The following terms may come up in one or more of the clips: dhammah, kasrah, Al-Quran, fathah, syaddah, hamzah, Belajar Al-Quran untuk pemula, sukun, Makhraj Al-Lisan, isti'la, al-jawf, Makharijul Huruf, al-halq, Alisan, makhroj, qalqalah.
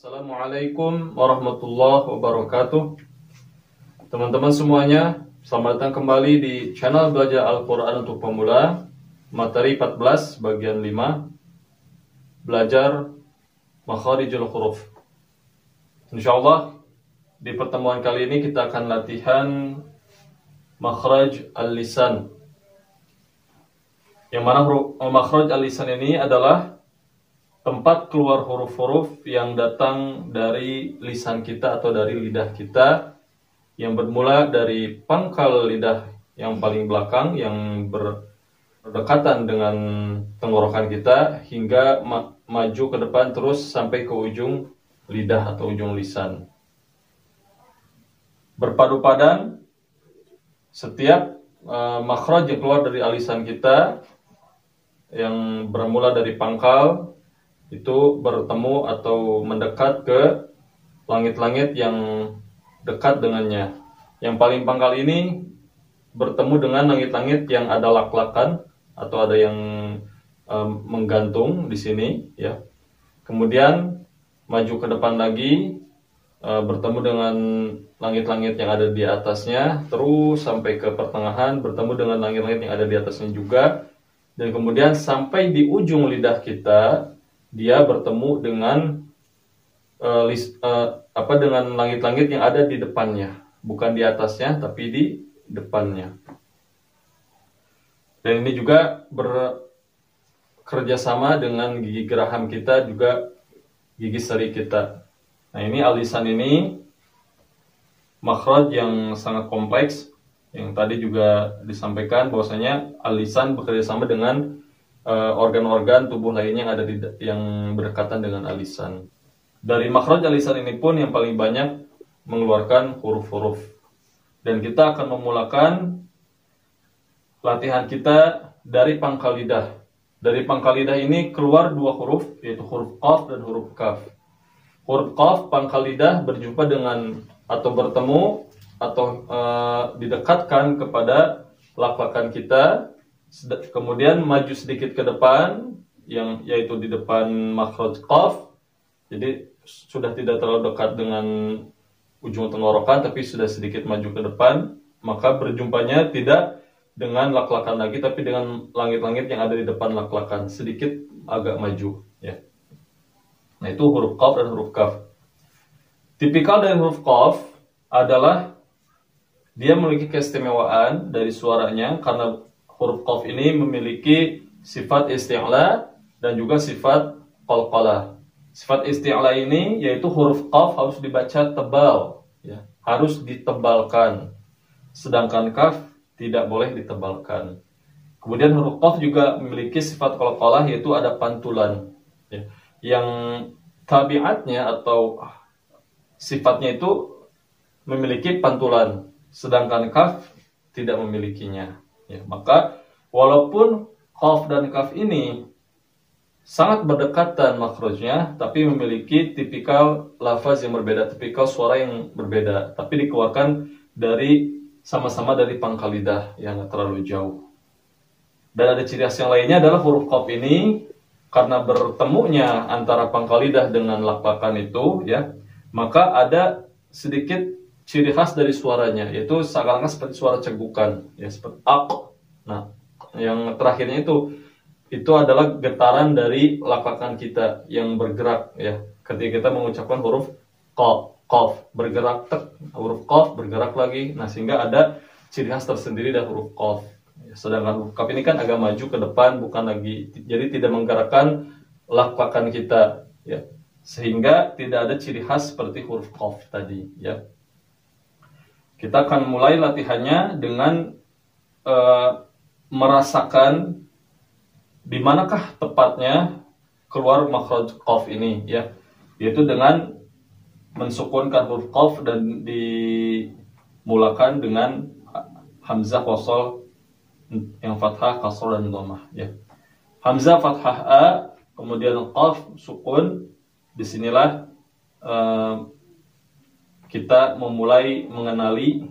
Assalamualaikum warahmatullahi wabarakatuh. Teman-teman semuanya, selamat datang kembali di channel Belajar Al-Quran untuk pemula, materi 14 bagian 5, Belajar Makharijul Huruf. Insyaallah di pertemuan kali ini kita akan latihan Makhraj Al-Lisan. Yang mana Makhraj Al-Lisan ini adalah tempat keluar huruf-huruf yang datang dari lisan kita atau dari lidah kita, yang bermula dari pangkal lidah yang paling belakang, yang berdekatan dengan tenggorokan kita, hingga maju ke depan terus sampai ke ujung lidah atau ujung lisan. Berpadu padan setiap makhraj yang keluar dari alisan kita, yang bermula dari pangkal, itu bertemu atau mendekat ke langit-langit yang dekat dengannya. Yang paling pangkal ini bertemu dengan langit-langit yang ada lak-lakan atau ada yang menggantung di sini, ya. Kemudian maju ke depan lagi, bertemu dengan langit-langit yang ada di atasnya, terus sampai ke pertengahan bertemu dengan langit-langit yang ada di atasnya juga, dan kemudian sampai di ujung lidah kita, dia bertemu dengan dengan langit-langit yang ada di depannya, bukan di atasnya tapi di depannya. Dan ini juga bekerja sama dengan gigi geraham kita, juga gigi seri kita. Nah, ini alisan ini makhraj yang sangat kompleks, yang tadi juga disampaikan bahwasanya alisan bekerja sama dengan organ-organ tubuh lainnya yang ada di, yang berdekatan dengan alisan. Dari makhraj alisan ini pun yang paling banyak mengeluarkan huruf-huruf. Dan kita akan memulakan latihan kita dari pangkal lidah. Dari pangkal lidah ini keluar dua huruf, yaitu huruf qaf dan huruf kaf. Huruf qaf pangkal lidah berjumpa dengan atau bertemu atau didekatkan kepada lak-lakan kita. Kemudian maju sedikit ke depan, yang yaitu di depan makhraj qaf. Jadi sudah tidak terlalu dekat dengan ujung tenggorokan, tapi sudah sedikit maju ke depan. Maka berjumpanya tidak dengan lak-lakan lagi, tapi dengan langit-langit yang ada di depan lak-lakan, sedikit agak maju, ya. Nah, itu huruf qaf dan huruf kaf. Tipikal dari huruf qaf adalah dia memiliki keistimewaan dari suaranya, karena huruf qaf ini memiliki sifat isti'la dan juga sifat qalqalah. Sifat isti'la ini yaitu huruf qaf harus dibaca tebal, ya, harus ditebalkan. Sedangkan kaf tidak boleh ditebalkan. Kemudian huruf qaf juga memiliki sifat qalqalah, yaitu ada pantulan, ya, yang tabiatnya atau sifatnya itu memiliki pantulan, sedangkan kaf tidak memilikinya. Ya, maka walaupun qaf dan kaf ini sangat berdekatan makhrajnya, tapi memiliki tipikal lafaz yang berbeda, tipikal suara yang berbeda, tapi dikeluarkan dari sama-sama dari pangkal lidah yang terlalu jauh. Dan ada ciri khas yang lainnya adalah huruf qaf ini karena bertemunya antara pangkal lidah dengan lak-lakan itu, ya, maka ada sedikit ciri khas dari suaranya, yaitu seakan-akan seperti suara cegukan, ya, seperti ak. Nah, yang terakhirnya itu adalah getaran dari lak-lakan kita yang bergerak, ya, ketika kita mengucapkan huruf qaf, bergerak huruf qaf bergerak lagi. Nah, sehingga ada ciri khas tersendiri dari huruf qaf. Sedangkan huruf kaf ini kan agak maju ke depan, bukan lagi, jadi tidak menggerakkan lak-lakan kita, ya, sehingga tidak ada ciri khas seperti huruf qaf tadi, ya. Kita akan mulai latihannya dengan merasakan di manakah tepatnya keluar makhraj qaf ini, ya, yaitu dengan mensukunkan huruf qaf dan dimulakan dengan hamzah wasal yang fathah, kasrah dan dhammah, ya. Hamzah fathah a, kemudian qaf sukun. Disinilah kita memulai mengenali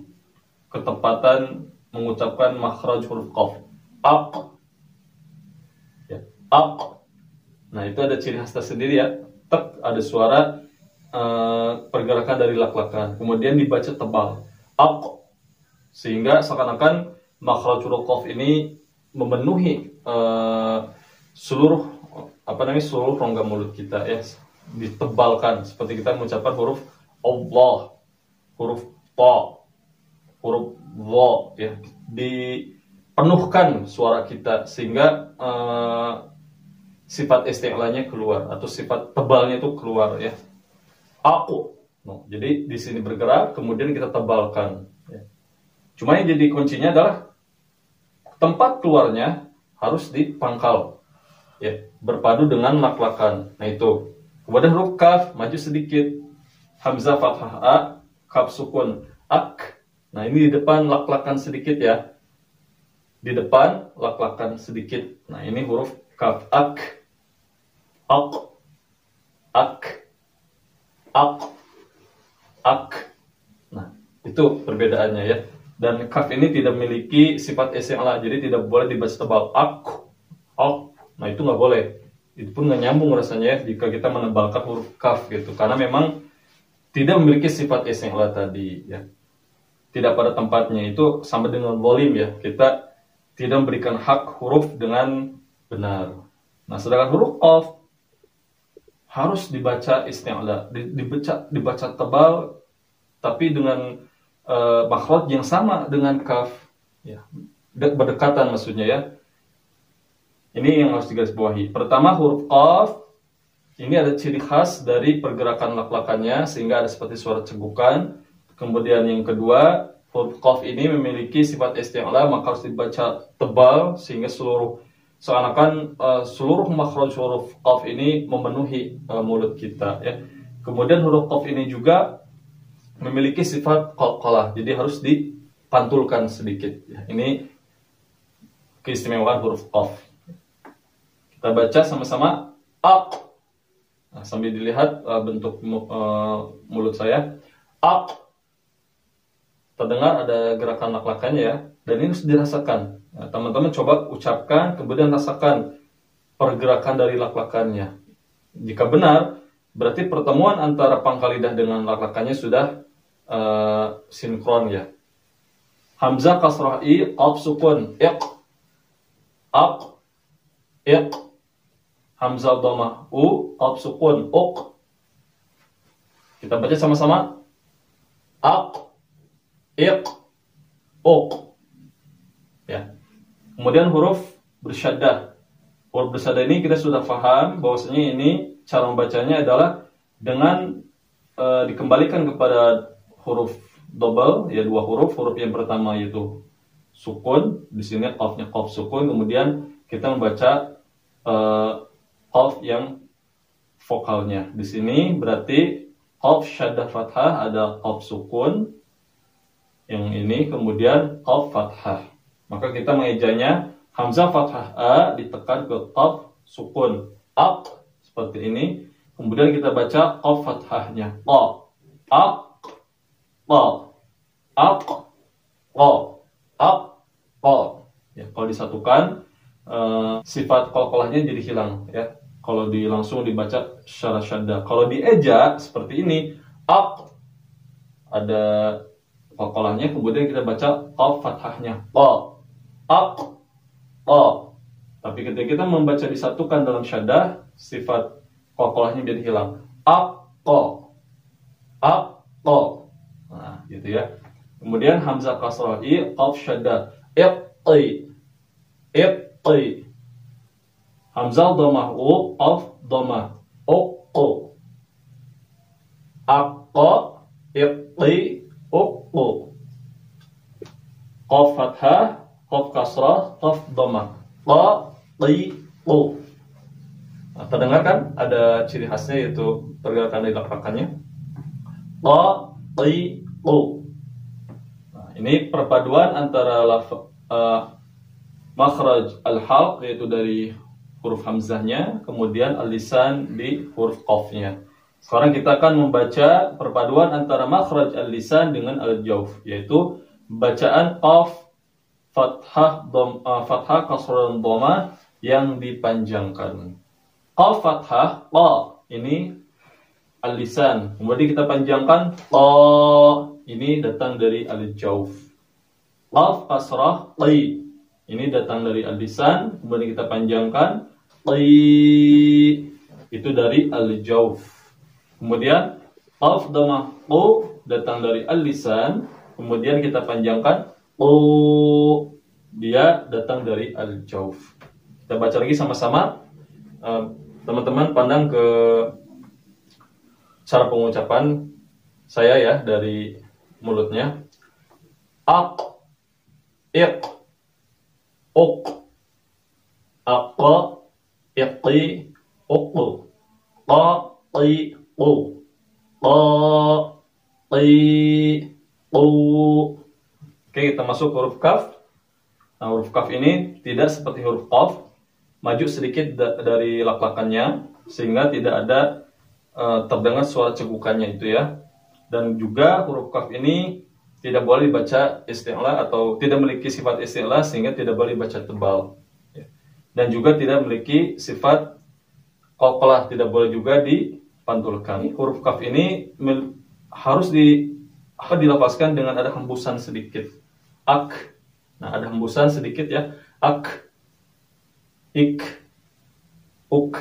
ketepatan mengucapkan makhraj huruf qaf. Aq, ya, aq. Nah, itu ada ciri khas tersendiri, ya. Tek, ada suara pergerakan dari lak-lakan, kemudian dibaca tebal aq, sehingga seakan-akan makhrajul huruf ini memenuhi seluruh rongga mulut kita, ya, ditebalkan seperti kita mengucapkan huruf Allah, huruf ta, huruf wa, ya, dipenuhkan suara kita sehingga sifat isti'lanya keluar atau sifat tebalnya itu keluar, ya. Aku, no. Jadi di sini bergerak, kemudian kita tebalkan. Cuma yang jadi kuncinya adalah tempat keluarnya harus dipangkal, ya, berpadu dengan lak-lakan. Nah itu. Kemudian huruf kaf maju sedikit, hamzah fathah a, kaf sukun ak. Nah ini di depan lak-lakan sedikit, ya, di depan lak-lakan sedikit. Nah ini huruf kaf ak, ak, ak, ak, ak. Nah, itu perbedaannya, ya. Dan kaf ini tidak memiliki sifat isti'la, jadi tidak boleh dibaca tebal ak, ak. Nah, itu nggak boleh. Itu pun nggak nyambung rasanya, ya, jika kita menebalkan huruf kaf gitu, karena memang tidak memiliki sifat isti'la tadi, ya. Tidak pada tempatnya. Itu sama dengan zalim, ya. Kita tidak memberikan hak huruf dengan benar. Nah, sedangkan huruf qaf harus dibaca isti'la, dibaca tebal, tapi dengan makhraj yang sama dengan kaf, ya, berdekatan maksudnya, ya. Ini yang harus digarisbawahi. Pertama, huruf qaf ini ada ciri khas dari pergerakan lak-lakannya sehingga ada seperti suara cegukan. Kemudian yang kedua, huruf qaf ini memiliki sifat isti'la, maka harus dibaca tebal sehingga seakan-akan seluruh makhraj huruf qaf ini memenuhi mulut kita, ya. Kemudian huruf qaf ini juga memiliki sifat qalqalah, jadi harus dipantulkan sedikit, ya. Ini keistimewaan huruf qaf. Kita baca sama-sama aq. Nah, sambil dilihat bentuk mulut saya. Aq. Terdengar ada gerakan lak-lakannya, ya. Dan ini harus dirasakan. Nah, teman-teman coba ucapkan, kemudian rasakan pergerakan dari lak-lakannya. Jika benar, berarti pertemuan antara pangkal lidah dengan lak-lakannya sudah sinkron, ya. Hamzah kasrah i, qaf sukun iq, aq, iq. Hamzah dhammah u, qaf sukun uq. Kita baca sama-sama aq, iq, uq. Ya. Kemudian huruf bersyaddah. Huruf bersyaddah ini kita sudah paham bahwasanya ini cara membacanya adalah dengan dikembalikan kepada huruf dobel, ya, dua huruf. Huruf yang pertama yaitu sukun, di sini qafnya qaf sukun, kemudian kita membaca qaf yang vokalnya. Di sini berarti qaf syaddah fathah ada qaf sukun yang ini, kemudian qaf fathah. Maka kita mengejanya hamzah fathah a ditekan ke qaf sukun aq seperti ini. Kemudian kita baca qaf fathahnya qa, aq, qa, aq, qa, aq, qa. Ya, kalau disatukan sifat qalqalahnya jadi hilang, ya. Kalau langsung dibaca secara syaddah. Kalau dieja seperti ini aq ada qalqalahnya, kemudian kita baca qaf fathahnya qa, aq, o. Tapi ketika kita membaca disatukan dalam syaddah, sifat qalqalahnya jadi hilang. Aqo, aqo. Nah, gitu, ya. Kemudian hamzah kasrah i, qaf syaddah, iqi, iqi. Hamzah dhammah u, qaf dhammah, uqu, aqo, iqi, uqu. Qaf fathah, qaf kasrah, qaf dhammah, ta, ti, tu. Nah, terdengar kan ada ciri khasnya yaitu pergerakan dari lak-lakannya. Ta, ti, tu. Nah, ini perpaduan antara makhraj al-halq yaitu dari huruf hamzahnya, kemudian al-lisan di huruf qafnya. Sekarang kita akan membaca perpaduan antara makhraj al-lisan dengan al-jawf, yaitu bacaan qaf fathah fathah kasrah dan dhammah yang dipanjangkan. Qaf fathah qa, ini al-lisan. Kemudian kita panjangkan ta. Ini datang dari al-jawf. Qaf kasrah ti. Ini datang dari al-lisan. Kemudian kita panjangkan ti. Itu dari al-jawf. Kemudian qaf dhammah qu datang dari al-lisan. Kemudian kita panjangkan qu. Dia datang dari al-jawf. Kita baca lagi sama-sama. Teman-teman pandang ke cara pengucapan saya ya, dari mulutnya. Aq, iq, uq, aq, iqi, uq, ta, ti, u, ta, ti, u. Oke, kita masuk huruf kaf. Nah, huruf kaf ini tidak seperti huruf qaf, maju sedikit dari lak-lakannya sehingga tidak ada terdengar suara cegukannya itu ya. Dan juga huruf kaf ini tidak boleh dibaca isti'la atau tidak memiliki sifat isti'la sehingga tidak boleh dibaca tebal. Dan juga tidak memiliki sifat qoqlah, tidak boleh juga dipantulkan. Huruf kaf ini harus dilafazkan dengan ada hembusan sedikit. Ak. Nah, ada hembusan sedikit ya. Ak, ik, uk.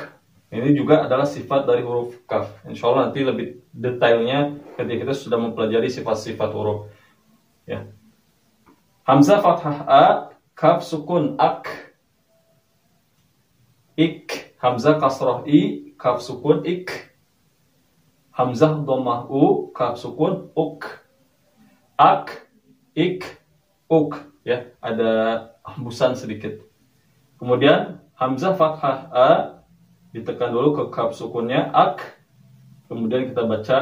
Ini juga adalah sifat dari huruf kaf. Insya Allah nanti lebih detailnya ketika kita sudah mempelajari sifat-sifat huruf ya. Hamzah fathah a, kaf sukun ak, ik. Hamzah kasrah i, kaf sukun ik. Hamzah dhammah u, kaf sukun uk. Ak, ik, uk ya, ada hembusan sedikit. Kemudian hamzah fathah a ditekan dulu ke kaf sukunnya ak, kemudian kita baca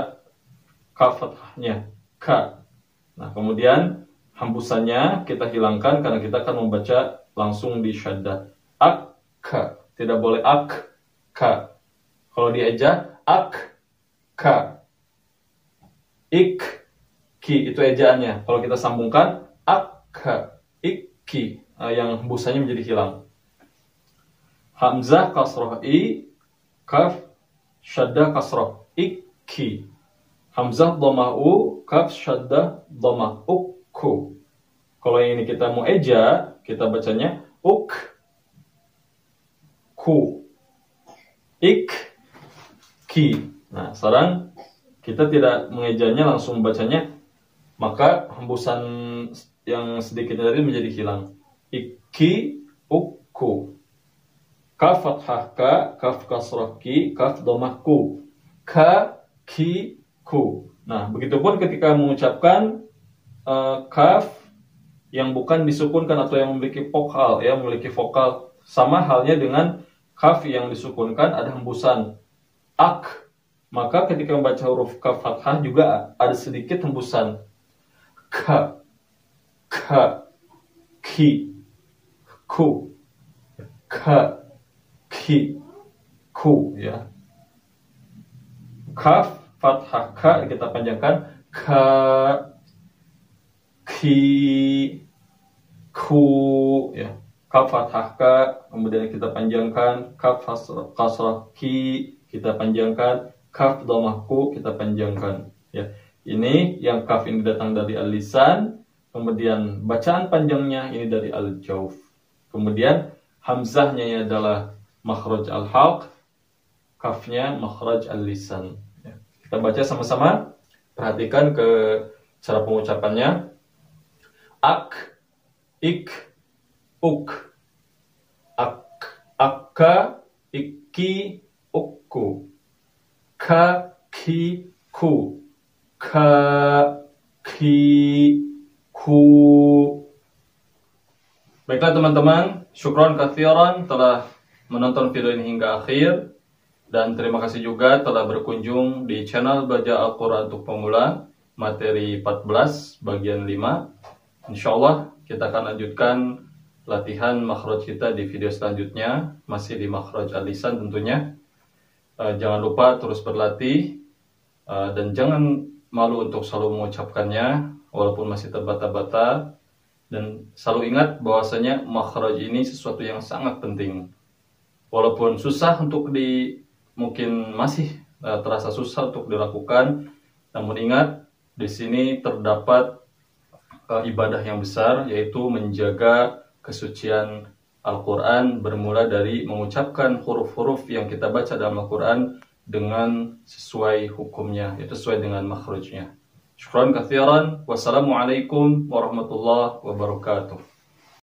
kaf fathahnya ka. Nah, kemudian hembusannya kita hilangkan karena kita akan membaca langsung di syaddah. Ak ka, tidak boleh ak ka. Kalau dieja ak ka, ik ki, itu ejaannya. Kalau kita sambungkan ak ka ik ki, yang hembusannya menjadi hilang. Hamzah kasroh i, kaf syaddah kasroh ikki. Hamzah dhammah u, kaf syaddah dhammah ukku. Kalau yang ini kita mau eja, kita bacanya uk ku ik ki. Nah, sekarang kita tidak mengejanya, langsung bacanya, maka hembusan yang sedikit tadi menjadi hilang. Ikki ukku. Kaf fathah ka, kaf kasrah ki, kaf dhammah ku, ka ki ku. Nah, begitupun ketika mengucapkan kaf yang bukan disukunkan atau yang memiliki vokal ya, memiliki vokal, sama halnya dengan kaf yang disukunkan ada hembusan ak, maka ketika membaca huruf kaf fathah juga ada sedikit hembusan ka, ka, ki, ku, ka, ki, ku ya. Kaf fathah ka kita panjangkan ka, ki, ku ya. Kaf fathah ka, kemudian kita panjangkan kaf kasrah ki, kita panjangkan kaf dhammah ku, kita panjangkan ya. Ini yang kaf ini datang dari al-lisan, kemudian bacaan panjangnya ini dari al-jawf. Kemudian hamzahnya adalah makhraj al-halq, kafnya makhraj al-lisan. Kita baca sama-sama, perhatikan ke cara pengucapannya. Ak, ik, uk. Ak, akka, ikki, ukku. Ka, ki, ku. Ka, ki, ku. Baiklah teman-teman, syukran katsiran telah menonton video ini hingga akhir, dan terima kasih juga telah berkunjung di channel Belajar Al-Quran untuk Pemula materi 14 bagian 5. Insya Allah kita akan lanjutkan latihan makhraj kita di video selanjutnya, masih di makhraj al-lisan tentunya. Jangan lupa terus berlatih, dan jangan malu untuk selalu mengucapkannya walaupun masih terbata-bata, dan selalu ingat bahwasanya makhraj ini sesuatu yang sangat penting. Walaupun susah untuk mungkin masih terasa susah untuk dilakukan. Namun ingat, di sini terdapat ibadah yang besar, yaitu menjaga kesucian Al-Quran, bermula dari mengucapkan huruf-huruf yang kita baca dalam Al-Quran dengan sesuai hukumnya, yaitu sesuai dengan makhrajnya. Syukran kathiran, wassalamualaikum warahmatullahi wabarakatuh.